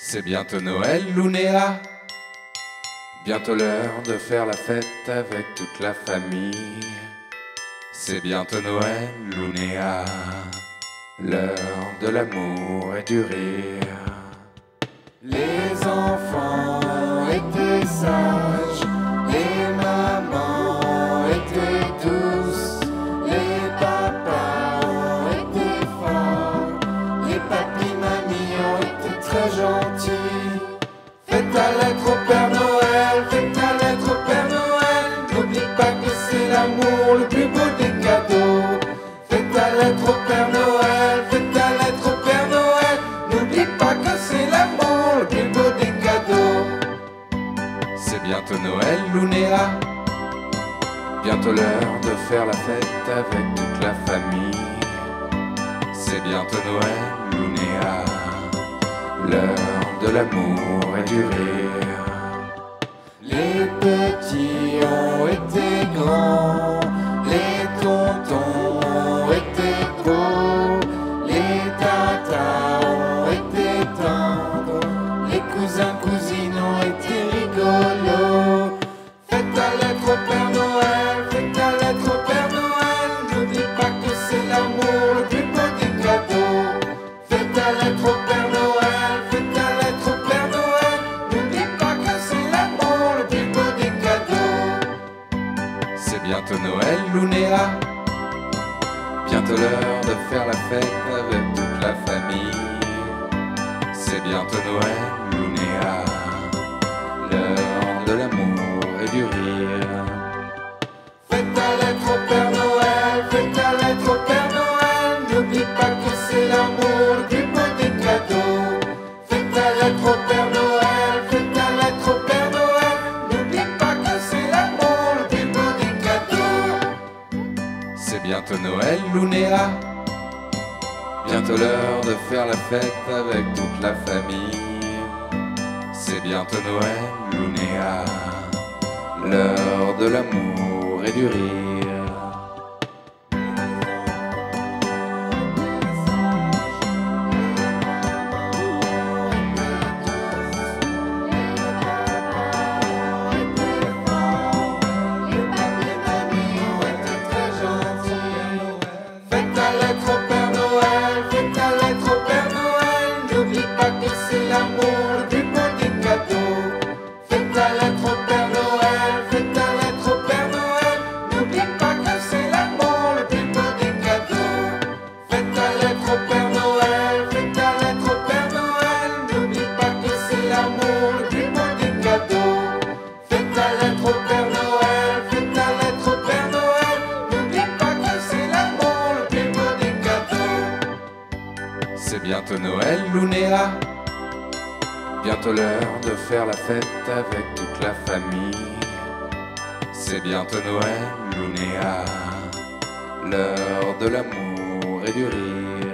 C'est bientôt Noël, Lounéa. Bientôt l'heure de faire la fête avec toute la famille. C'est bientôt Noël, Lounéa. L'heure de l'amour et du rire. Les enfants étaient sages, les mamans étaient douces, les papas étaient forts, les papis mamies ont été très gentils. Fais ta lettre au Père Noël, fais ta lettre au Père Noël. N'oublie pas que c'est l'amour le plus beau des cadeaux. Fais ta lettre au Père Noël, fais ta lettre au Père Noël. N'oublie pas que c'est l'amour. C'est bientôt Noël, Lounéa. Bientôt l'heure de faire la fête avec toute la famille. C'est bientôt Noël, Lounéa. L'heure de l'amour et du rire. Les petits ont été grands, les tontons ont été beaux, les tatas ont été tendres, les cousins, cousines ont été rigolos. Fais ta lettre au Père Noël, fais ta lettre au Père Noël. N'oublie pas que c'est l'amour le plus beau des cadeaux. Fais ta lettre au Père Noël, fais ta lettre au Père Noël. N'oublie pas que c'est l'amour le plus beau des cadeaux. C'est bientôt Noël, Lounéa. Bientôt l'heure de faire la fête avec toute la famille. C'est bientôt Noël, Lounéa. L'heure de l'amour et du rire. Fais ta lettre au Père Noël, fais ta lettre au Père Noël. N'oublie pas que c'est l'amour du beau des cadeaux. Fais ta lettre au Père Noël, fais ta lettre au Père Noël. N'oublie pas que c'est l'amour du beau des cadeaux. C'est bientôt Noël, Lounéa. Bientôt l'heure de faire la fête avec toute la famille. C'est bientôt Noël, Lounéa. L'heure de l'amour et du rire. C'est bientôt Noël, Lounéa. Bientôt l'heure de faire la fête avec toute la famille. C'est bientôt Noël, Lounéa. L'heure de l'amour et du rire.